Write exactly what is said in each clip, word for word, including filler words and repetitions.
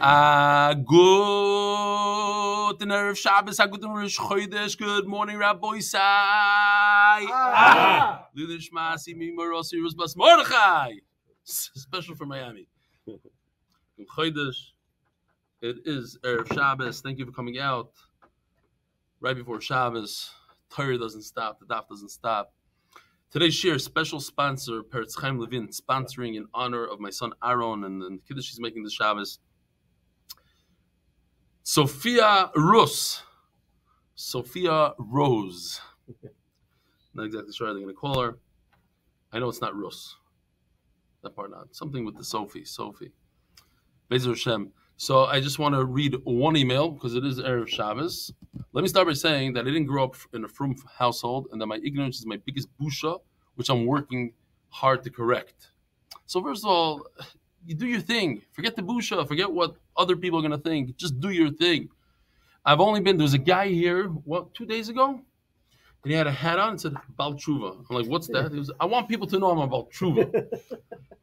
Uh, good Erev Shabbos, good Rosh Chodesh, good morning, Rabbi Isai. Ah, Lin Nishma, see me, Marossi, Rosbas Mordechai. Special for Miami. Good Chodesh. It is Erev Shabbos. Thank you for coming out right before Shabbos. Torah doesn't stop. The daf doesn't stop. Today's shir, special sponsor Peretz Chaim Levin, sponsoring in honor of my son Aaron and the kiddush he's making this Shabbos. Sophia Rose. Sophia Rose. Not exactly sure how they're going to call her. I know it's not Rose. That part not. Something with the Sophie. Sophie. Bezer Hashem. So I just want to read one email because it is Erev Shabbos. Let me start by saying that I didn't grow up in a frum household and that my ignorance is my biggest busha, which I'm working hard to correct. So first of all, you do your thing. Forget the busha. Forget what other people are going to think. Just do your thing. I've only been, there was a guy here, what, two days ago? And he had a hat on and said, Bal Tshuva. I'm like, what's that? He was, I want people to know I'm a Bal Tshuva.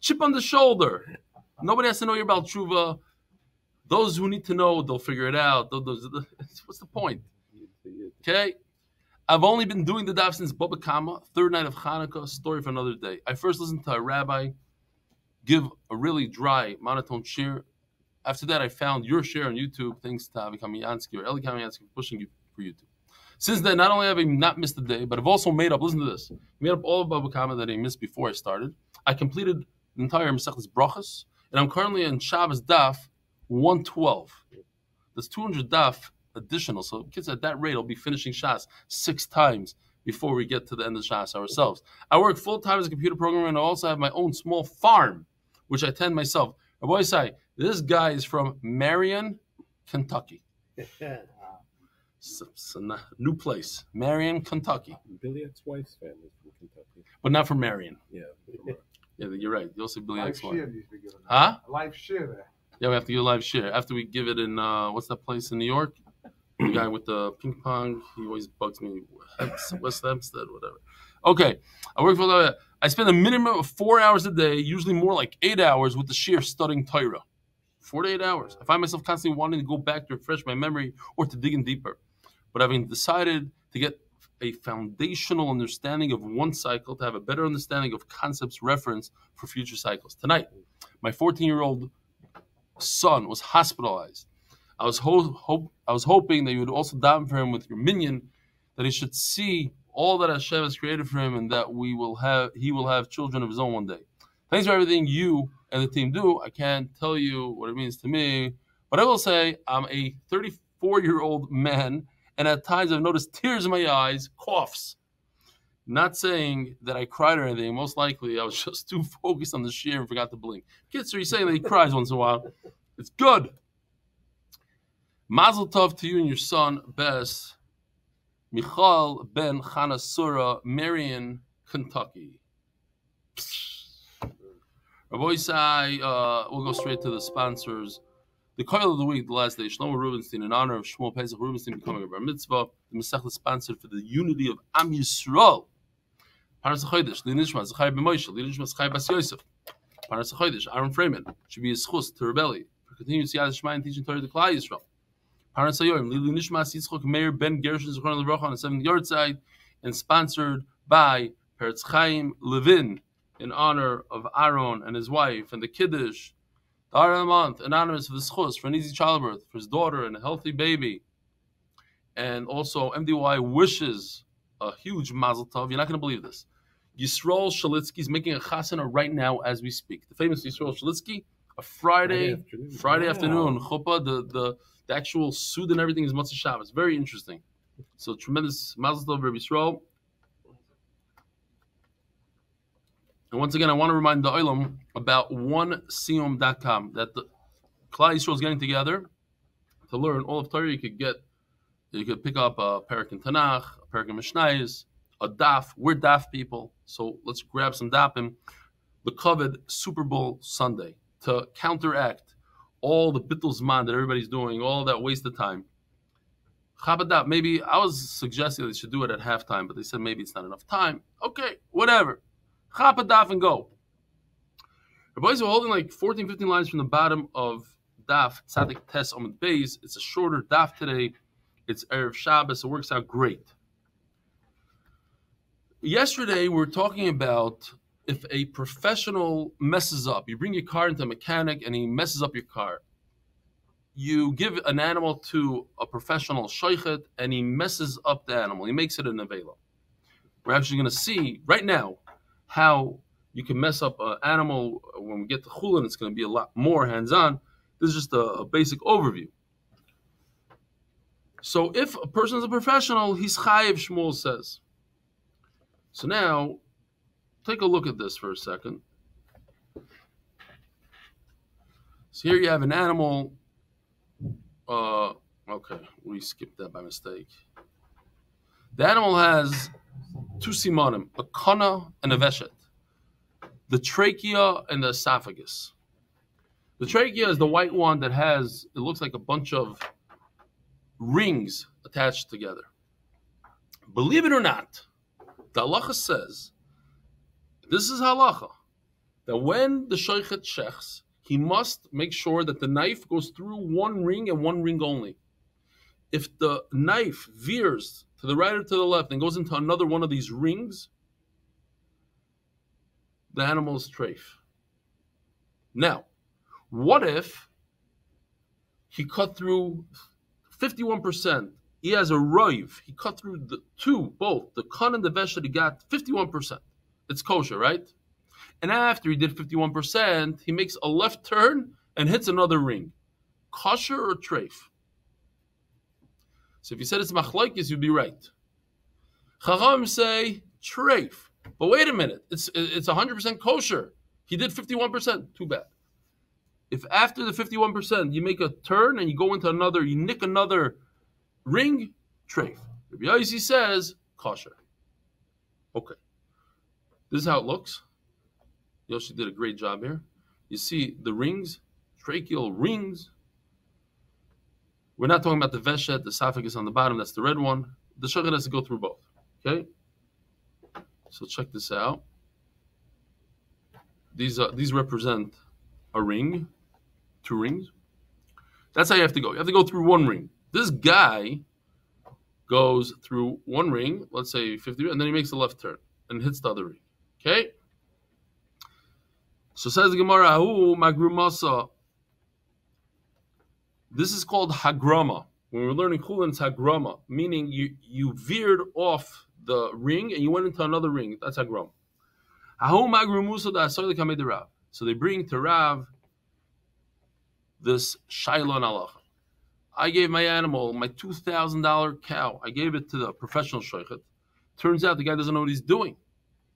Chip on the shoulder. Nobody has to know you're Bal Tshuva. Those who need to know, they'll figure it out. What's the point? Okay? I've only been doing the daf since Bava Kama, third night of Hanukkah, story for another day. I first listened to a rabbi give a really dry monotone share. After that, I found your share on YouTube, thanks to Avi Kamianski or Eli Kamianski for pushing you for YouTube. Since then, not only have I not missed a day, but I've also made up, listen to this, made up all of Bava Kama that I missed before I started. I completed the entire Masekhles Brachas, and I'm currently in Shabbos daf one twelve. There's two hundred daf additional, so kids at that rate will be finishing Shas six times before we get to the end of Shas ourselves. I work full-time as a computer programmer, and I also have my own small farm, which I tend myself. Rabbi Assi, this guy is from Marion, Kentucky. so, so not, new place, Marion, Kentucky. Billy X's wife's family from Kentucky, but not from Marion. Yeah, yeah, you're right. You also Billy X's wife. Huh? Life share. Yeah, we have to do a live share after we give it in. Uh, what's that place in New York? The guy with the ping pong. He always bugs me. West Hempstead, whatever. Okay, I work for the. I spend a minimum of four hours a day, usually more like eight hours, with the sheer studying Torah. Four to eight hours. I find myself constantly wanting to go back to refresh my memory or to dig in deeper. But having decided to get a foundational understanding of one cycle, to have a better understanding of concepts reference for future cycles. Tonight, my fourteen-year-old son was hospitalized. I was, ho hope, I was hoping that you would also daven for him with your minion, that he should see all that Hashem has created for him, and that we will have, he will have children of his own one day. Thanks for everything you and the team do. I can't tell you what it means to me, but I will say I'm a thirty-four-year-old man, and at times I've noticed tears in my eyes, coughs. Not saying that I cried or anything. Most likely I was just too focused on the sheer and forgot to blink. Kids, are you saying that he cries once in a while? It's good. Mazel tov to you and your son, best. Michal Ben-Khanasura, Marion, Kentucky. Rabbi Isai, uh, we'll go straight to the sponsors. The coil of the week, the last day, Shlomo Rubinstein, in honor of Shmuel Pesach Rubenstein becoming a bar mitzvah. The Masekhles sponsored for the unity of Am Yisroel. Panar Zechodesh, Lin Nishma, Zechai B'Moshe, Lin Nishma, Zechai B'As Yosef. Panar Zechodesh, Aaron Freeman, should be his chus to rebellion, for continuing to Yad Shema and teaching Torah to Klal Yisroel. Paran Sayorim, Lili Nishmas Yitzchok Meir Ben Gershon Zichron Levrocha on the seventh yard side, and sponsored by Peretz Chaim Levin in honor of Aaron and his wife and the Kiddush. The hour of the month, anonymous for the schus, for an easy childbirth, for his daughter and a healthy baby. And also M D Y wishes a huge mazel tov. You're not going to believe this. Yisroel Shalitsky is making a chasana right now as we speak. The famous Yisroel Shalitsky, a Friday, Friday afternoon, Friday wow. afternoon chuppah, the the. The actual suit and everything is Matzah Shabbos. Very interesting. So tremendous mazel tov, Rabbi Yisroel. And once again, I want to remind the Olam about one siyum dot com, that the Klal Yisroel is getting together to learn all of Torah. You could get, you could pick up a Perek in Tanakh, a Perek in Mishnayos, a daf. We're daf people, so let's grab some dafim. The coveted Super Bowl Sunday to counteract all the bittul zman that everybody's doing, all that waste of time. Chabadab, maybe I was suggesting they should do it at halftime, but they said maybe it's not enough time. Okay, whatever. Chabadab and go. Our boys were holding like fourteen, fifteen lines from the bottom of daf Tzadik Tes Omid Beis. It's a shorter daf today. It's Erev Shabbos. It works out great. Yesterday we were talking about if a professional messes up. You bring your car into a mechanic and he messes up your car. You give an animal to a professional shoichet and he messes up the animal. He makes it a nevela. We're actually going to see right now how you can mess up an animal. When we get to Chulin, it's going to be a lot more hands-on. This is just a, a basic overview. So if a person is a professional, he's chayiv, Shmuel says. So now, take a look at this for a second. So here you have an animal. Uh, okay, we skipped that by mistake. The animal has two simonim, a kana and a veshet. The trachea and the esophagus. The trachea is the white one that has, it looks like a bunch of rings attached together. Believe it or not, the halacha says, this is halacha, that when the shoichet shechs, he must make sure that the knife goes through one ring and one ring only. If the knife veers to the right or to the left and goes into another one of these rings, the animal is treif. Now, what if he cut through fifty-one percent? He has a roiv. He cut through the two, both, the kan and the vesh that he got, fifty-one percent. It's kosher, right? And after he did fifty-one percent, he makes a left turn and hits another ring. Kosher or treif? So if you said it's machlaikis, you'd be right. Chacham say treif. But wait a minute, it's it's one hundred percent kosher. He did fifty-one percent, too bad. If after the fifty-one percent you make a turn and you go into another, you nick another ring, treif. Rabbi Elazar says, kosher. Okay, this is how it looks. Yoshi did a great job here. You see the rings, tracheal rings. We're not talking about the veshet, the esophagus on the bottom, that's the red one. The shoichet has to go through both, okay? So check this out. These are, these represent a ring, two rings. That's how you have to go. You have to go through one ring. This guy goes through one ring, let's say fifty, and then he makes a left turn and hits the other ring. Okay? So says the Gemara, Ahu magrumasa. This is called hagrama. When we're learning Chulin, it's hagrama, meaning you, you veered off the ring and you went into another ring. That's hagram. So they bring to Rav this shaila and halacha. I gave my animal, my two thousand dollar cow, I gave it to the professional shoichet. Turns out the guy doesn't know what he's doing.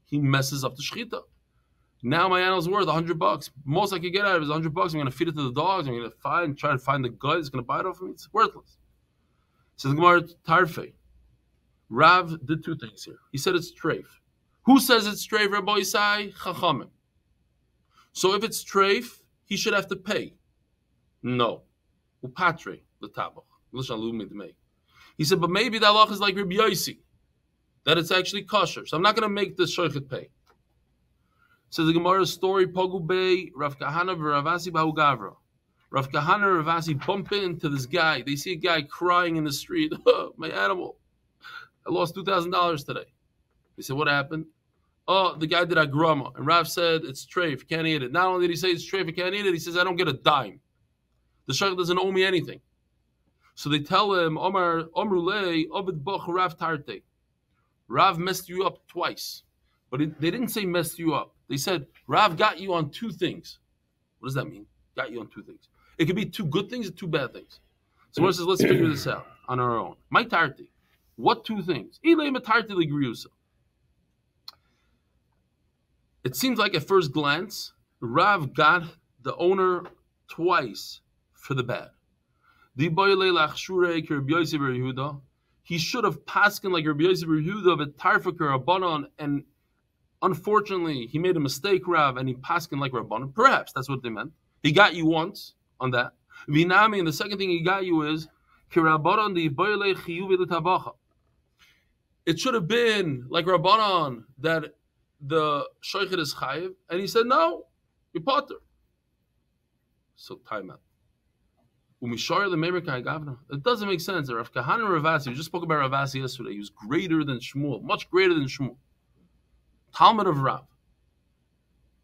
He messes up the shechita. Now my animal's worth one hundred bucks. Most I could get out of it is one hundred bucks. I'm going to feed it to the dogs. I'm going to find, try to find the guy that's going to buy it off of me. It's worthless. Says Gemara Tarfei. Rav did two things here. He said it's treif. Who says it's treif, Rabbi Isai? Chachamim. So if it's treif, he should have to pay. No. Upatre, the tabach. He said, but maybe the halacha is like Rabbi Yosi, that it's actually kosher. So I'm not going to make the shoichet pay. So the Gemara's story, Pogubei, Rav Kahana, Rav Assi, Bahu Gavra. Rav Kahana, Rav Assi bump into this guy. They see a guy crying in the street. My animal. I lost two thousand dollars today. They said, what happened? Oh, the guy did agrama. And Rav said, it's treif, can't eat it. Not only did he say it's treif, I can't eat it, he says, I don't get a dime. The shoichet doesn't owe me anything. So they tell him, Omar, Omrulei, Obed Boch, Rav Tarte. Rav messed you up twice. But it, they didn't say messed you up. They said, Rav got you on two things. What does that mean? Got you on two things. It could be two good things or two bad things. So one says, let's figure this out on our own. My Tarte. What two things? It seems like at first glance, Rav got the owner twice for the bad. He should have pasken like Rabbi Yosef Bar Yehuda, but tarfaker Rabbanon, and unfortunately, he made a mistake, Rav, and he pasken like Rabbanon. Perhaps that's what they meant. He got you once on that. Vinami, and the second thing he got you is it should have been like Rabbanon that the shoichet is chayiv, and he said, no, you're potter. So time out. It doesn't make sense. Rav Kahana and Rav Assi, we just spoke about Rav Assi yesterday. He was greater than Shmuel, much greater than Shmuel. Talmud of Rav.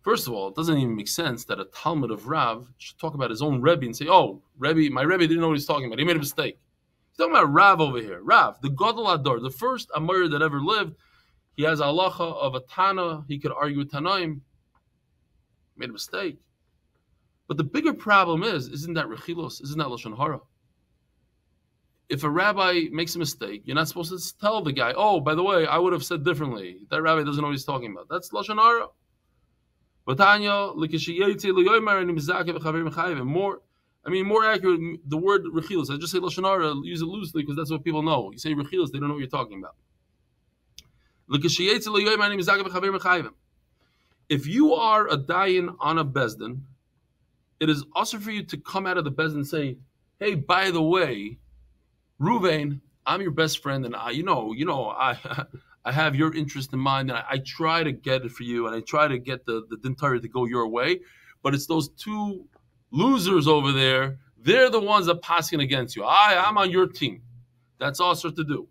First of all, it doesn't even make sense that a Talmud of Rav should talk about his own Rebbe and say, oh, Rebbe, my Rebbe didn't know what he's talking about. He made a mistake. He's talking about Rav over here. Rav, the Gadol Ador, the first Amir that ever lived. He has halacha of a Tana. He could argue with Tanaim. Made a mistake. But the bigger problem is, isn't that rechilos? Isn't that lashon hara? If a rabbi makes a mistake, you're not supposed to tell the guy, oh, by the way, I would have said differently. That rabbi doesn't know what he's talking about. That's lashon hara. More, I mean, more accurate, the word rechilos, I just say lashon hara, use it loosely because that's what people know. You say rechilos, they don't know what you're talking about. If you are a dayan on a bezdin, it is also for you to come out of the bezdin and say, hey, by the way, Ruvain, I'm your best friend, and I, you know, you know, I I have your interest in mind, and I, I try to get it for you, and I try to get the, the din Torah to go your way, but it's those two losers over there, they're the ones that passing against you. I, I'm on your team. That's also to do.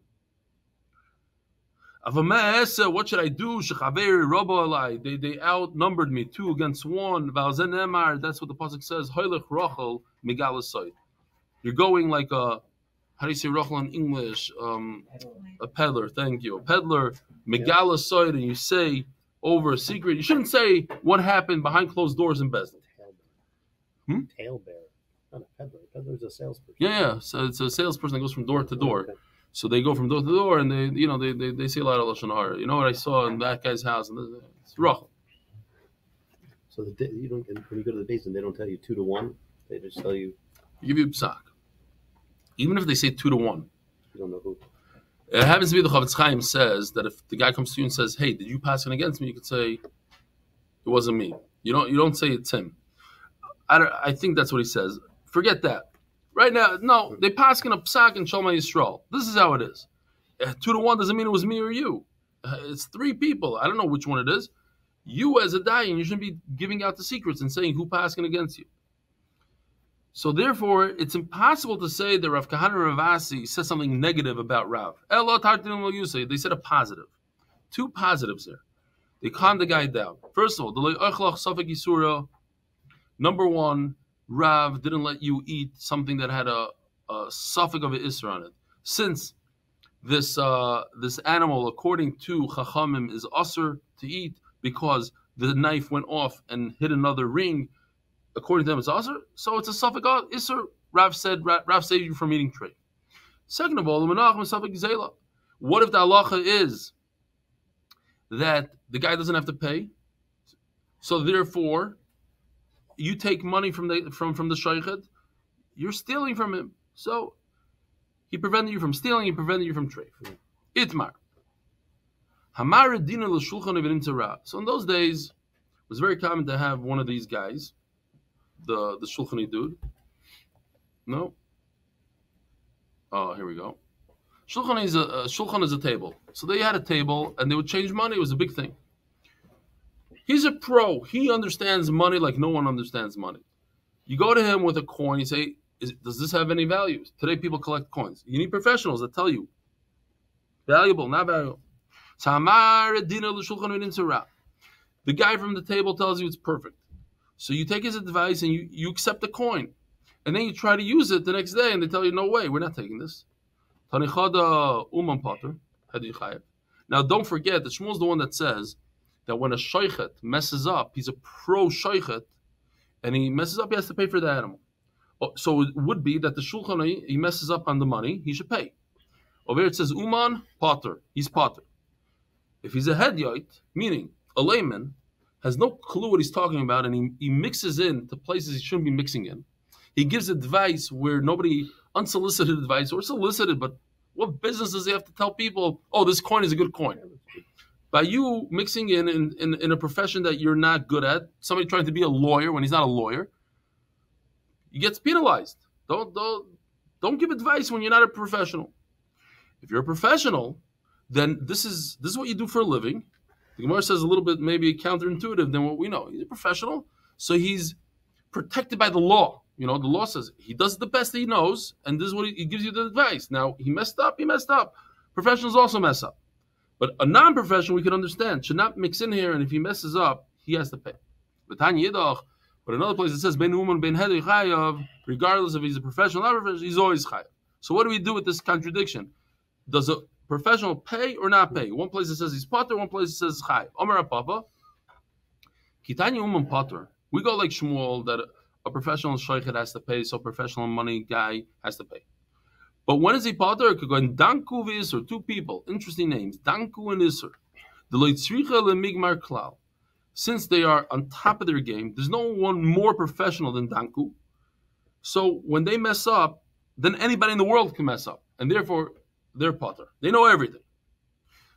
What should I do? They, they outnumbered me, two against one. That's what the pasuk says. You're going like a, how do you say Rochel in English? Um, a peddler, thank you. A peddler, megalasoid, and you say over a secret. You shouldn't say what happened behind closed doors in Bezdin. Hmm? Tailbearer, not a peddler. A peddler's a salesperson. Yeah, yeah. So it's a salesperson that goes from door to door. Okay. So they go from door to door, and they, you know, they they, they say a lot of lashon hara. You know what I saw in that guy's house, and this, it's Rachel. So the, you don't, when you go to the basin, they don't tell you two to one. They just tell you. They give you a psak. Even if they say two to one, you don't know who. It happens to be the Chavetz Chaim says that if the guy comes to you and says, "Hey, did you pass in against me?" You could say, "It wasn't me." You don't you don't say it's him. I don't, I think that's what he says. Forget that. Right now, no, they pass in a psak and Shema Yisrael. This is how it is. Uh, two to one doesn't mean it was me or you. Uh, it's three people. I don't know which one it is. You as a dayan, you shouldn't be giving out the secrets and saying who passing against you. So therefore, it's impossible to say that Rav Kahana Rav Assi said something negative about Rav. They said a positive. Two positives there. They calmed the guy down. First of all, number one, Rav didn't let you eat something that had a, a suffix of an isra on it. Since this uh, this animal, according to Chachamim, is usr to eat because the knife went off and hit another ring, according to them, it's usr. So it's a suffix of isr. Rav said, Rav saved you from eating trade. Second of all, what if the halacha is that the guy doesn't have to pay? So therefore, you take money from the from, from the shaykhid, you're stealing from him. So he prevented you from stealing, he prevented you from treif. Itmar. Hamar Dina L'Shulchan Ivin Torah. So in those days, it was very common to have one of these guys, the, the Shulchani dude. No? Oh, here we go. Shulchan is a, a Shulchan is a table. So they had a table and they would change money, it was a big thing. He's a pro. He understands money like no one understands money. You go to him with a coin. You say, is, does this have any value? Today people collect coins. You need professionals that tell you. Valuable, not valuable. The guy from the table tells you it's perfect. So you take his advice and you, you accept the coin. And then you try to use it the next day and they tell you, no way, we're not taking this. Now don't forget that Shmuel's the one that says that when a shoichet messes up, he's a pro-shoichet, and he messes up, he has to pay for the animal. So it would be that the shulchan, he messes up on the money, he should pay. Over here it says, uman, potter, he's potter. If he's a hedyite, meaning a layman, has no clue what he's talking about, and he, he mixes in to places he shouldn't be mixing in. He gives advice where nobody, unsolicited advice, or solicited, but what business does he have to tell people, oh, this coin is a good coin? By you mixing in in, in in a profession that you're not good at, somebody trying to be a lawyer when he's not a lawyer, he gets penalized. Don't, don't, don't give advice when you're not a professional. If you're a professional, then this is this is what you do for a living. The Gemara says a little bit maybe counterintuitive than what we know. He's a professional, so he's protected by the law. You know, the law says he does the best he knows, and this is what he, he gives you the advice. Now, he messed up, he messed up. Professionals also mess up. But a non-professional, we can understand, should not mix in here, and if he messes up, he has to pay. But another place it says, regardless if he's a professional or not professional, he's always chayav. So what do we do with this contradiction? Does a professional pay or not pay? One place it says he's potter, one place it says he's chayav. Omer HaPapa, Kitani Uman Potter. We go like Shmuel that a professional shaykhid has to pay, so a professional money guy has to pay. But when is he potter? It could go in Danku V'Isr, two people, interesting names, Danku and Isr. The Leitzricha Lemigmar Klal. Since they are on top of their game, there's no one more professional than Danku. So when they mess up, then anybody in the world can mess up. And therefore, they're potter. They know everything.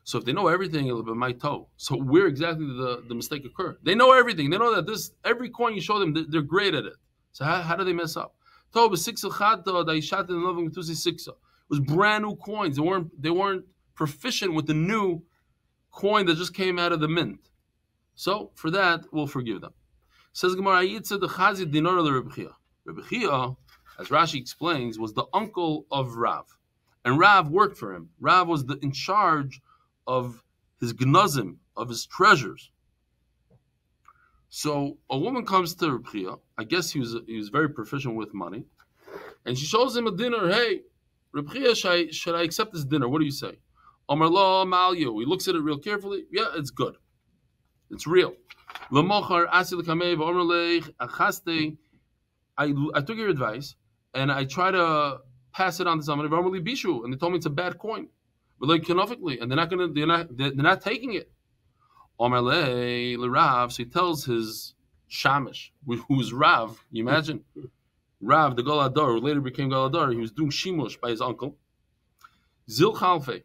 So if they know everything, it'll be my toe. So where exactly did the, the mistake occur? They know everything. They know that this every coin you show them, they're, they're great at it. So how, how do they mess up? It was brand new coins. They weren't, they weren't proficient with the new coin that just came out of the mint. So for that, we'll forgive them. Says Gemara, Rabbi Chiya, as Rashi explains, was the uncle of Rav. And Rav worked for him. Rav was the, in charge of his gnazim, of his treasures. So a woman comes to Rabbi Chiya. I guess he was, he was very proficient with money. And she shows him a dinner. Hey, Rabbi Chiya, should I, should I accept this dinner? What do you say? Amar lo malyu. He looks at it real carefully. Yeah, it's good. It's real. I, I took your advice and I try to pass it on to somebody. And they told me it's a bad coin, but like canonically, and they're not gonna, they're not, they're not taking it. So he tells his shamish, who's Rav. You imagine, Rav the Galadar, who later became Galadar. He was doing shimush by his uncle. Zil Chalfe,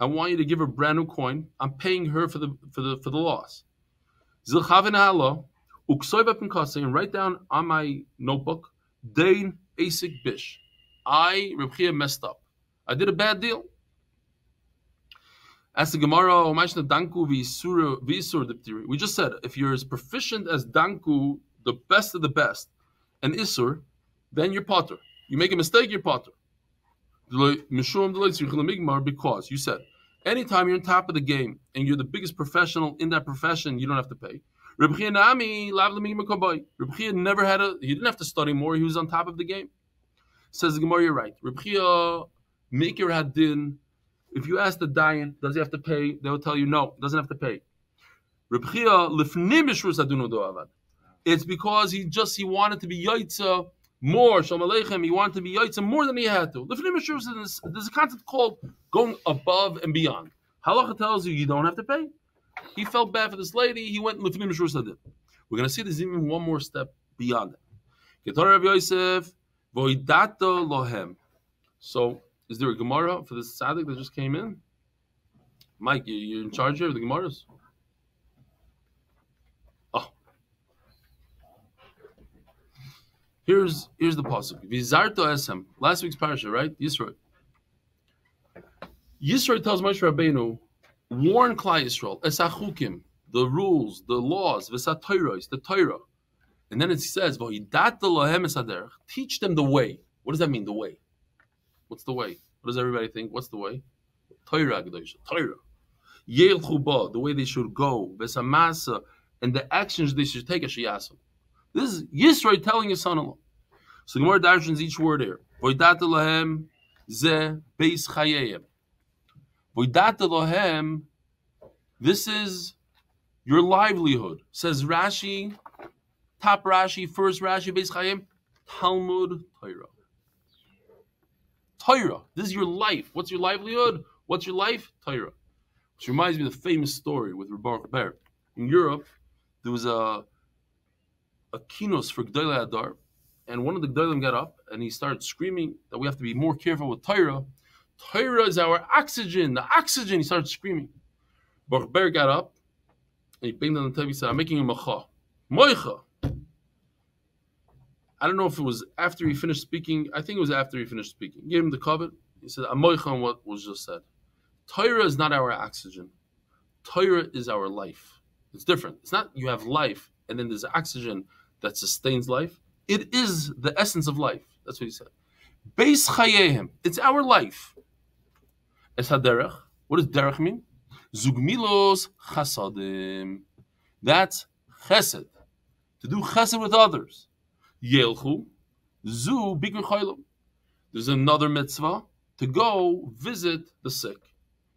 I want you to give her a brand new coin. I'm paying her for the for the for the loss. Zil Chavin halo. And write down on my notebook, Dain Asik Bish. I, Reb Chiya, messed up. I did a bad deal. As the Gemara, we just said, if you're as proficient as Danku, the best of the best, and Isur, then you're potter. You make a mistake, you're potter. Because you said, anytime you're on top of the game and you're the biggest professional in that profession, you don't have to pay. Reb Chiya Nami, Reb Chiya never had a, he didn't have to study more, he was on top of the game. Says the Gemara, you're right. Reb Chiya, make your hadin. If you ask the dayan, does he have to pay? They will tell you, no, doesn't have to pay. Reb Chiya, lifnim mishrus adunu doavad. It's because he just, he wanted to be yaitza more, shalom aleichem, he wanted to be yaitza more than he had to. Lifnim mishrus, there's a concept called going above and beyond. Halacha tells you, you don't have to pay. He felt bad for this lady. He went and lifnim mishrus hadin. We're going to see this even one more step beyond that. Ketor Rav Yosef, voidato lohem. So, is there a Gemara for this tzaddik that just came in? Mike, you, you're in charge here of the Gemaras? Oh. Here's here's the pasuk. Vizarto esem. Last week's parasha, right? Yisroel. Yisroel tells Moshe Rabbeinu, warn Klal Yisroel, esachukim, the rules, the laws, vesatoiros, the Torah. And then it says, vohidat lohem esaderech. Teach them the way. What does that mean, the way? What's the way? What does everybody think? What's the way? Torah, G'dayisha, Torah. Yelchu ba, the way they should go. Vesamasa, and the actions they should take. Ashiyasim. This is Yisroel telling his son-in-law. So Gemara darshans each word here. Vohidat lohem ze beis chayayim. Vohidat lohem. This is your livelihood. Says Rashi, top Rashi, first Rashi, beis chayayim, Talmud Torah. Torah. This is your life. What's your livelihood? What's your life? Torah. Which reminds me of the famous story with Rebbe Baer. In Europe, there was a a kinos for G'dayla Adar, and one of the G'daylim got up and he started screaming that we have to be more careful with Torah. Torah is our oxygen. The oxygen. He started screaming. Rebbe Baer got up and he banged on the table. He said, "I'm making a macha, moicha." I don't know if it was after he finished speaking. I think it was after he finished speaking. He gave him the covet. He said, "Amoicha on what was just said. Torah is not our oxygen. Torah is our life. It's different. It's not you have life and then there's oxygen that sustains life. It is the essence of life. That's what he said. Beis Chayehim. It's our life. Es haderech. What does derech mean? Zugmilos chasadim. That's chesed. To do chesed with others. Yelchu. Zu bikur choylum. There's another mitzvah. To go visit the sick.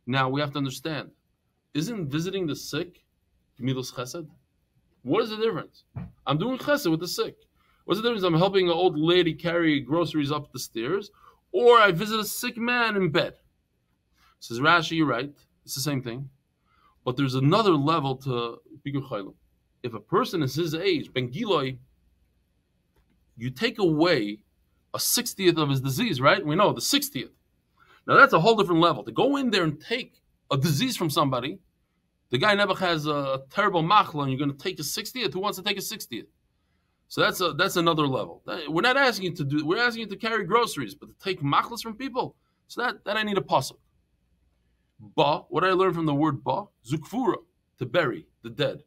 Now we have to understand. Isn't visiting the sick gemilos chesed? What is the difference? I'm doing chesed with the sick. What's the difference? I'm helping an old lady carry groceries up the stairs, or I visit a sick man in bed. Says Rashi, you're right. It's the same thing. But there's another level to bikur chaylim. If a person is his age, ben giloi, you take away a sixtieth of his disease, right? We know, the sixtieth. Now that's a whole different level. To go in there and take a disease from somebody, the guy never has a terrible machla, and you're going to take a sixtieth? Who wants to take a sixtieth? So that's a, that's another level. We're not asking you to do. We're asking you to carry groceries, but to take machlis from people. So that that I need a pasuk. Ba, what I learned from the word ba, zukfura, to bury the dead.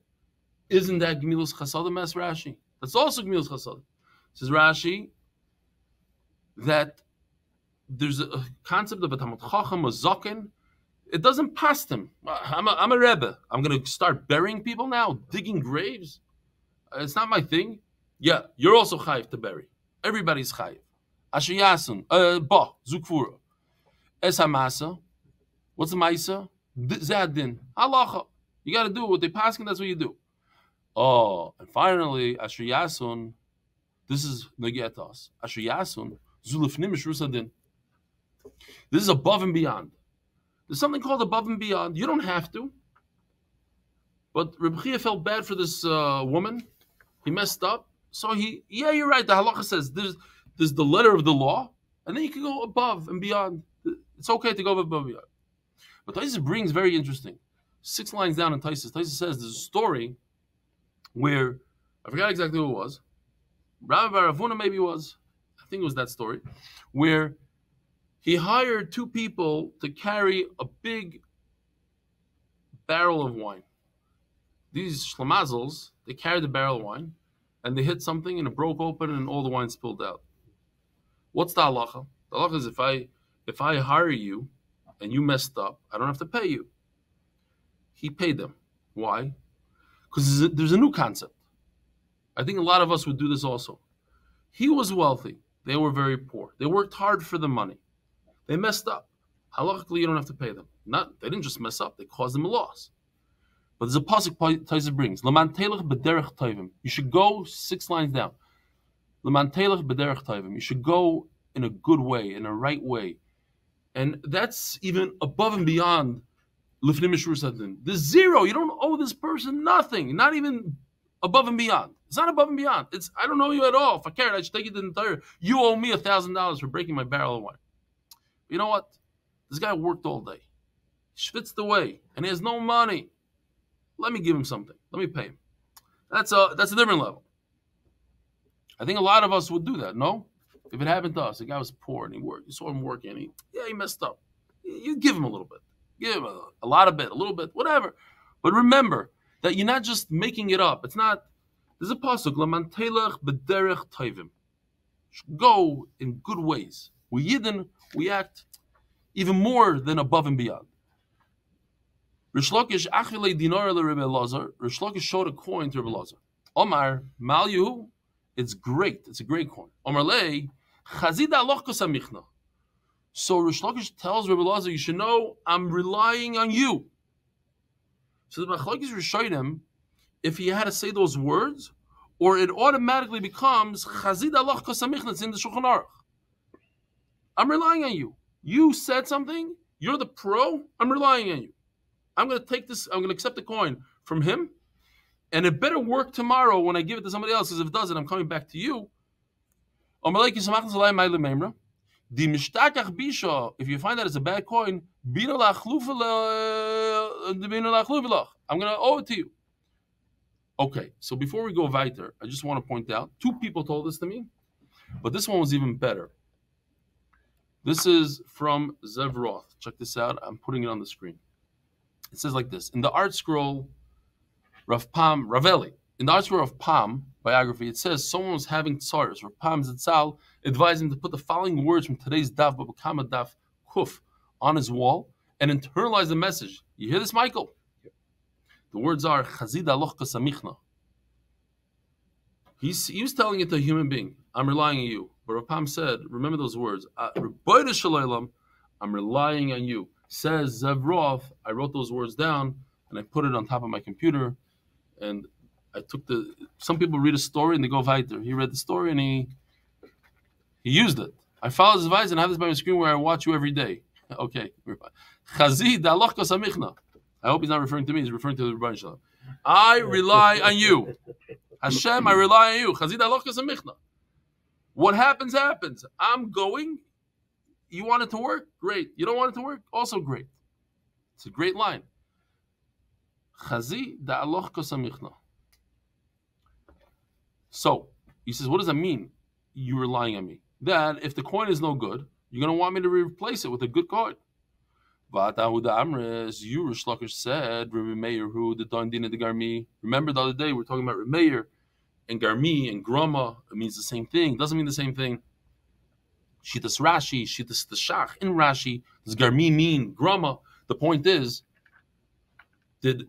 Isn't that gemilus chasadim? As Rashi, that's also gemilus chasadim. Says Rashi that there's a concept of a tamid chacham, a zaken. It doesn't pass them. I'm a, I'm a rebbe. I'm going to start burying people now, digging graves. It's not my thing. Yeah, you're also chayiv to bury. Everybody's chayiv. Asher yasun, ba, zukfura. Es hamasa. What's the maisa? Zadin. Halacha. You got to do what they paskin, that's what you do. Oh, and finally, asher yasun. This is negetas. Asher yasun, zulifnim shrusadin. This is above and beyond. There's something called above and beyond. You don't have to. But Rav Chiya felt bad for this uh, woman. He messed up. So he, yeah, you're right. The halacha says there's there's the letter of the law, and then you can go above and beyond. It's okay to go above and beyond. But Taisus brings very interesting. Six lines down in Taisus, Taisus says there's a story where I forgot exactly who it was. Rabbi Bar Avuna maybe was. I think it was that story where he hired two people to carry a big barrel of wine. These shlamazels, they carried the barrel of wine. And they hit something, and it broke open, and all the wine spilled out. What's the halacha? The halacha is if I if I hire you, and you messed up, I don't have to pay you. He paid them. Why? Because there's, there's a new concept. I think a lot of us would do this also. He was wealthy. They were very poor. They worked hard for the money. They messed up. Halachically, you don't have to pay them. Not they didn't just mess up. They caused them a loss. But there's a pasuk Taisus brings. Leman telech b'derech tovim. You should go six lines down. Leman telech b'derech tovim. You should go in a good way, in a right way. And that's even above and beyond lifnei mishur sadin. There's zero. You don't owe this person nothing. Not even above and beyond. It's not above and beyond. It's I don't owe you at all. If I cared, I should take it to the entire. You owe me a thousand dollars for breaking my barrel of wine. You know what? This guy worked all day. He schwitzed away, and he has no money. Let me give him something. Let me pay him. That's a, that's a different level. I think a lot of us would do that, no? If it happened to us, the guy was poor and he worked. You saw him working and he, yeah, he messed up. You give him a little bit. Give him a, a lot of bit, a little bit, whatever. But remember that you're not just making it up. It's not, there's a pasuk, Leman telech b'derech tovim. Go in good ways. We Yidden, we act even more than above and beyond. Reish Lakish achilei dinar le Rabbi Elazar. Reish Lakish showed a coin to Rabbi Elazar. Omar mal yehu, it's great. It's a great coin. Omar lei chazid aloch kosamichna. So Reish Lakish tells Rabbi Elazar, you should know I'm relying on you. So the Machlokes Rishonim, if he had to say those words, or it automatically becomes chazid aloch kosamichna. It's in the Shulchan Aruch. I'm relying on you. You said something. You're the pro. I'm relying on you. I'm going to take this, I'm going to accept the coin from him, and it better work tomorrow when I give it to somebody else, because if it doesn't, I'm coming back to you. If you find that it's a bad coin, I'm going to owe it to you. Okay, so before we go weiter, I just want to point out, two people told this to me, but this one was even better. This is from Zev Roth. Check this out. I'm putting it on the screen. It says like this. In the art scroll, Rav Pam, Raveli, in the art scroll of Pam, biography, it says someone was having tsaris, or Pam Zatzal advised him to put the following words from today's daf, Bava Kama daf kuf, on his wall and internalize the message. You hear this, Michael? Yeah. The words are Chazid alochka samichna. He's, he was telling it to a human being. I'm relying on you. But Rav Pam said, remember those words. I'm relying on you. Says Zev Roth, I wrote those words down and I put it on top of my computer. And I took the, some people read a story and they go weiter. He read the story and he he used it. I follow his advice and I have this by my screen where I watch you every day. Okay. Chazid alochka samichna. I hope he's not referring to me. He's referring to the Rebbeinu Shalom. I rely on you. Hashem, I rely on you. Chazid alochka samichna. What happens, happens. I'm going. You want it to work? Great. You don't want it to work? Also great. It's a great line. Chazid alochka samichna. So, he says, what does that mean? You're relying on me. That if the coin is no good, you're going to want me to replace it with a good coin. You, Reish Lakish, said, remember the other day, we were talking about Remeir and Garmi and Grama. It means the same thing. It doesn't mean the same thing. Shitas Rashi, Shitas Tashach in Rashi. Does Garmi mean Grama? The point is, did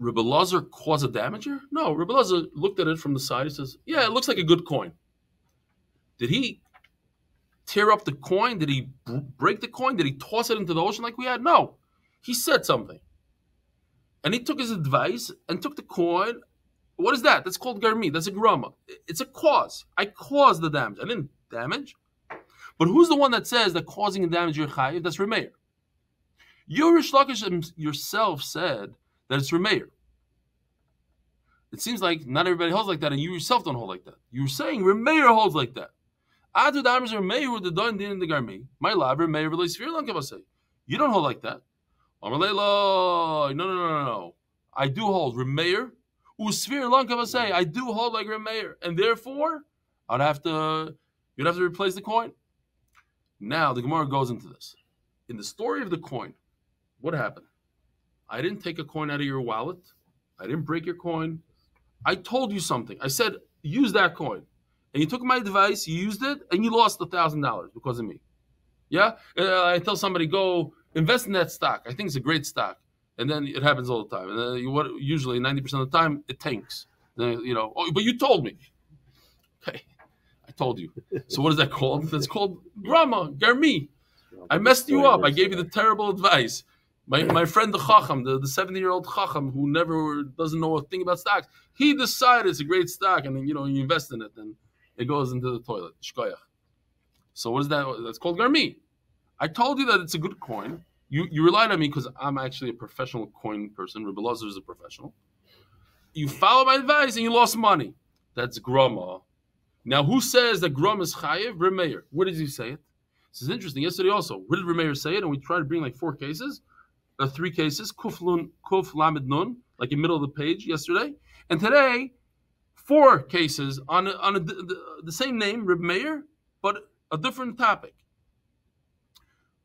Rabbi Elazar cause a damage here? No, Rabbi Elazar looked at it from the side. He says, yeah, it looks like a good coin. Did he tear up the coin? Did he break the coin? Did he toss it into the ocean like we had? No. He said something. And he took his advice and took the coin. What is that? That's called garmi. That's a grama. It's a cause. I caused the damage. I didn't damage. But who's the one that says that causing the damage you're chayiv? That's Remeir. You, Reish Lakish, yourself said that it's Remeir. It seems like not everybody holds like that, and you yourself don't hold like that. You're saying Remeir holds like that. You don't hold like that. No, no, no, no, no. I do hold Remeir. I do hold like Remeir. And therefore, I'd have to, you'd have to replace the coin. Now, the Gemara goes into this. In the story of the coin, what happened? I didn't take a coin out of your wallet. I didn't break your coin. I told you something. I said, use that coin. And you took my advice, you used it, and you lost one thousand dollars because of me. Yeah? Uh, I tell somebody, go invest in that stock. I think it's a great stock. And then it happens all the time. And then you, what, usually ninety percent of the time, it tanks. Then, you know, oh, but you told me. Okay. I told you. So what is that called? That's called grama, garmi. I messed you up. I gave you the terrible advice. My, my friend, the Chacham, the seventy-year-old Chacham who never doesn't know a thing about stocks, he decided it's a great stock, and then, you know, you invest in it, and it goes into the toilet. Shkoyach. So what is that? That's called garmi. I told you that it's a good coin. You you relied on me because I'm actually a professional coin person. Rabbi Elazar is a professional. You followed my advice and you lost money. That's grama. Now who says that grama is chayev? Remeir. Where did he say it? This is interesting. Yesterday also, where did Remeir say it? And we tried to bring like four cases, uh, three cases. Kuflun, kuf lamed nun, like in the middle of the page yesterday, and today. Four cases on a, on a, the, the same name, Reb Meir, but a different topic.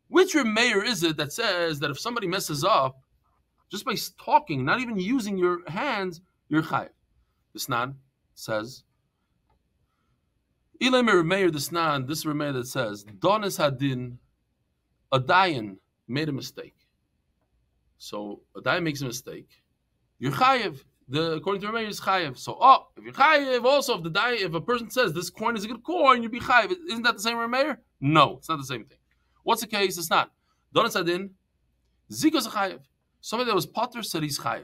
Which Reb Meir is it that says that if somebody messes up, just by talking, not even using your hands, you're chayav? The Snan says, Ilay me Reb Meir, the Snan, this Reb Meir that says, Donis Hadin, a dayan made a mistake. So a dayan makes a mistake, you're chayav. The, according to Remeir, is chayev. So, oh, if you're chayev, also if the day, if a person says this coin is a good coin, you'd be chayev. Isn't that the same Remeir? No, it's not the same thing. What's the case? It's not. Donas Adin, Zika's a chayev. Somebody that was potter said he's chayev.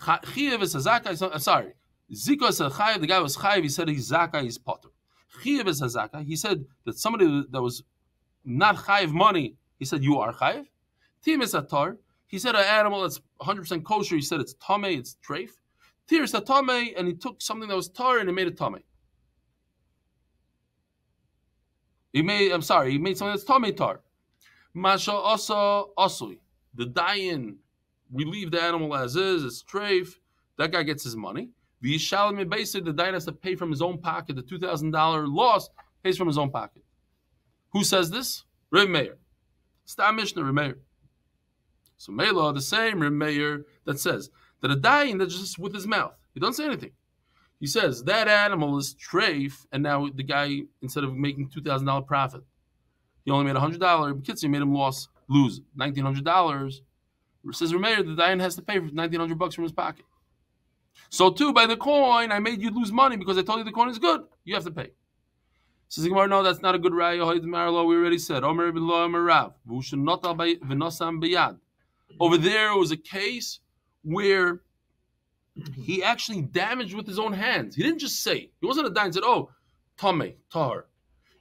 Chayev is a zakai. I'm sorry. Zika is a chayev. The guy was chayev. He said he's zakai. He's potter. Chayev is a zakai. He said that somebody that was not chayev money. He said you are chayev. Tim is a tar. He said an animal that's one hundred percent kosher. He said it's tame. It's treif. Tears a tame, and he took something that was tar and he made a tame. He made, I'm sorry, he made something that's tame tar. Masha asa asui. The dayan, we leave the animal as is, it's treif. That guy gets his money. The shalom basically, the dayan has to pay from his own pocket. The two thousand dollars loss pays from his own pocket. Who says this? Reb Meir. Stam Mishnah, Reb Meir. So Mela, the same Reb Meir that says, that a dying that just with his mouth. He doesn't say anything. He says that animal is treif, and now the guy, instead of making two thousand dollars profit, he only made one hundred dollars. B'kitzur, made him loss, lose nineteen hundred dollars. Says Rameir, the Dayan has to pay for nineteen hundred bucks from his pocket. So too, by the coin, I made you lose money because I told you the coin is good. You have to pay. Says Gemara, no, that's not a good raya. We already said, over there, it was a case where he actually damaged with his own hands. He didn't just say. He wasn't a dayan and said, oh, tamei, tahor.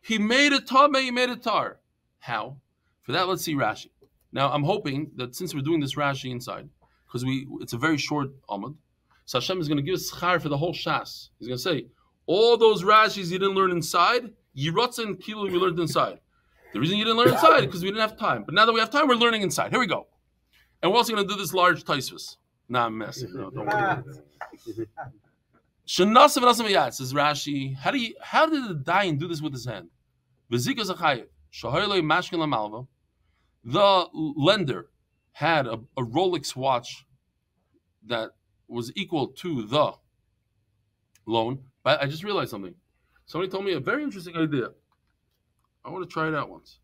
He made a tamei, he made a tahor. How? For that, let's see Rashi. Now, I'm hoping that since we're doing this Rashi inside, because we it's a very short Amud, so Hashem is going to give us schar for the whole Shas. He's going to say, all those Rashis you didn't learn inside, Yirotza and Kilu you learned inside. The reason you didn't learn inside is because we didn't have time. But now that we have time, we're learning inside. Here we go. And we're also going to do this large Taisvus. Nah, I'm messing. No, don't worry. Shanasa v'nasa v'yad, says Rashi. How, do you, how did the Dayan do this with his hand? V'zika zachayev. Shahoyloi mashkin lamalva. The lender had a, a Rolex watch that was equal to the loan. But I just realized something. Somebody told me a very interesting idea. I want to try it out once.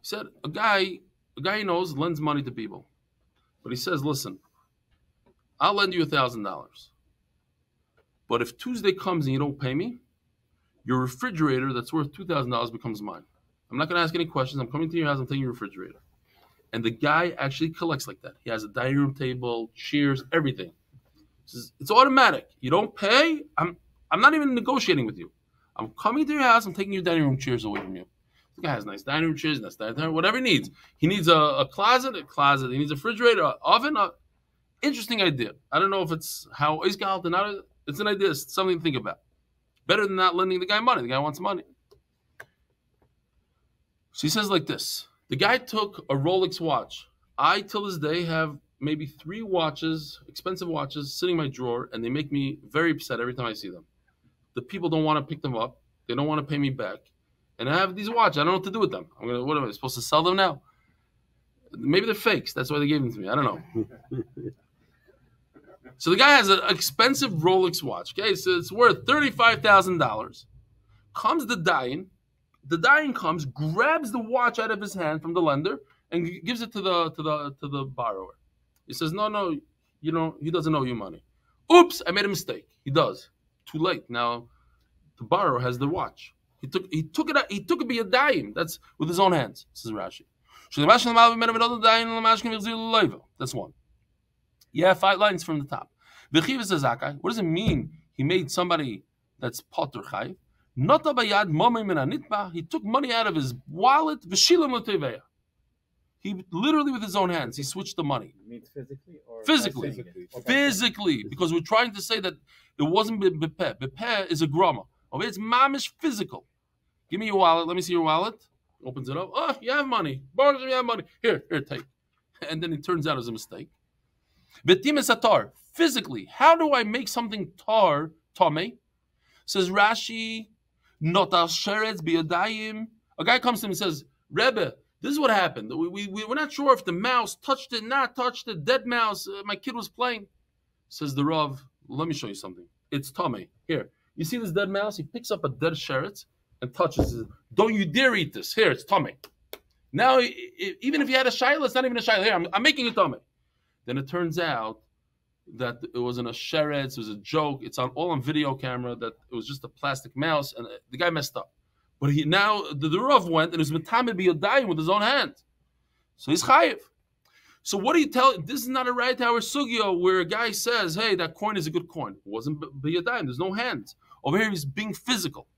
He said, a guy, a guy he knows lends money to people. But he says, listen, I'll lend you one thousand dollars. But if Tuesday comes and you don't pay me, your refrigerator that's worth two thousand dollars becomes mine. I'm not going to ask any questions. I'm coming to your house. I'm taking your refrigerator. And the guy actually collects like that. He has a dining room table, chairs, everything. Says, it's automatic. You don't pay. I'm I'm not even negotiating with you. I'm coming to your house. I'm taking your dining room chairs away from you. The guy has nice dining room chairs, nice dining room, whatever he needs. He needs a, a closet, a closet. He needs a refrigerator, an oven. A, interesting idea. I don't know if it's how it's got out. It's an idea. It's something to think about. Better than not lending the guy money. The guy wants money. So he says like this. The guy took a Rolex watch. I, till this day, have maybe three watches, expensive watches, sitting in my drawer, and they make me very upset every time I see them. The people don't want to pick them up. They don't want to pay me back. And I have these watches. I don't know what to do with them. I'm gonna, what am I supposed to sell them now? Maybe they're fakes. That's why they gave them to me. I don't know. So the guy has an expensive Rolex watch. Okay, so it's worth thirty-five thousand dollars. Comes the dying. The dying comes, grabs the watch out of his hand from the lender, and gives it to the to the to the borrower. He says, "No, no, you know he doesn't owe you money. Oops, I made a mistake. He does. Too late. Now, the borrower has the watch. He took he took it out. He took it by a dime. That's with his own hands." Says Rashi. That's one. Yeah, five lines from the top. What does it mean? He made somebody that's potter chayv. He took money out of his wallet. He literally, with his own hands, he switched the money. You mean physically? Or physically. Physically. Okay. Physically. Because we're trying to say that it wasn't bepeh. Bepeh is a grama. Okay, it's mamish physical. Give me your wallet. Let me see your wallet. Opens it up. Oh, you have money. Borrow you have money. Here, here, take. And then it turns out it was a mistake. Physically. How do I make something tar, tame? Says Rashi. Not al sheretz biyadayim. A guy comes to him and says, Rebbe, this is what happened. We, we, we were not sure if the mouse touched it, not touched it, dead mouse. Uh, my kid was playing. Says the Rav, let me show you something. It's Tomei. Here, you see this dead mouse? He picks up a dead sheretz and touches it. Don't you dare eat this. Here, it's Tomei. Now, even if you had a shayla, it's not even a shayla. Here, I'm, I'm making it Tomei. Then it turns out that it wasn't a sheretz, it was a joke. It's on all on video camera that it was just a plastic mouse, and the guy messed up. But he now the, the Rav went and it was metamid biyadayim with his own hand, so he's chayiv. So what do you tell? This is not a right tower sugyo where a guy says, "Hey, that coin is a good coin." It wasn't biyadayim. There's no hands over here. He's being physical.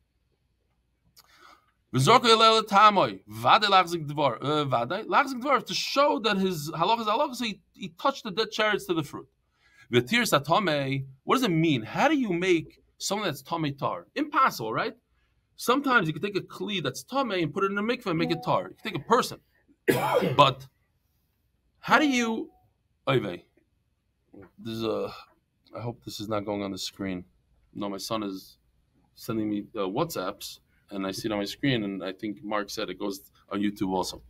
To show that his halach is halach, so he, he touched the dead chariots to the fruit. What does it mean? How do you make something that's tamei tar? Impossible, right? Sometimes you can take a kli that's tamei and put it in a mikveh and make it tar. You can take a person. But how do you... There's a... I hope this is not going on the screen. No, my son is sending me uh, WhatsApps, and I see it on my screen, and I think Mark said it goes on YouTube also.